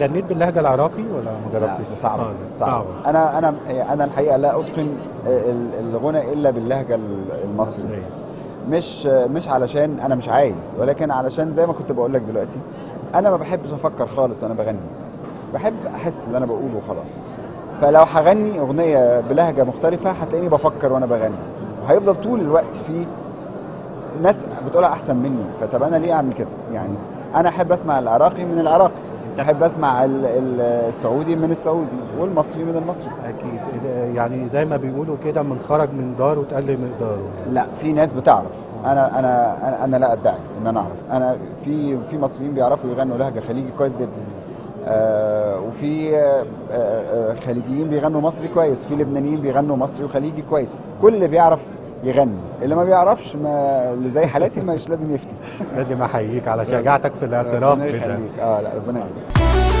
غنيت باللهجه العراقي ولا ما جربتش؟ صعبه صعبه. انا الحقيقه لا اتقن الغنى الا باللهجه المصري، مش علشان انا مش عايز، ولكن علشان زي ما كنت بقول لك دلوقتي انا ما بحبش افكر خالص وانا بغني، بحب احس اللي انا بقوله وخلاص. فلو هغني اغنيه بلهجه مختلفه هتلاقيني بفكر وانا بغني، وهيفضل طول الوقت في ناس بتقولها احسن مني، فطب انا ليه اعمل كده؟ يعني انا احب اسمع العراقي من العراقي، احب اسمع السعودي من السعودي، والمصري من المصري. اكيد يعني زي ما بيقولوا كده، من خرج من داره تقل مقداره. لا، في ناس بتعرف، انا لا ادعي ان انا اعرف. انا في مصريين بيعرفوا يغنوا لهجه خليجي كويس جدا، وفي خليجيين بيغنوا مصري كويس، في لبنانيين بيغنوا مصري وخليجي كويس. كل اللي بيعرف يغني، اللي ما بيعرفش اللي زي حالاتي مش لازم يفتي. لازم احييك على شجاعتك في الاعتراف بده. ربنا يخليك. لا، ربنا يخليك.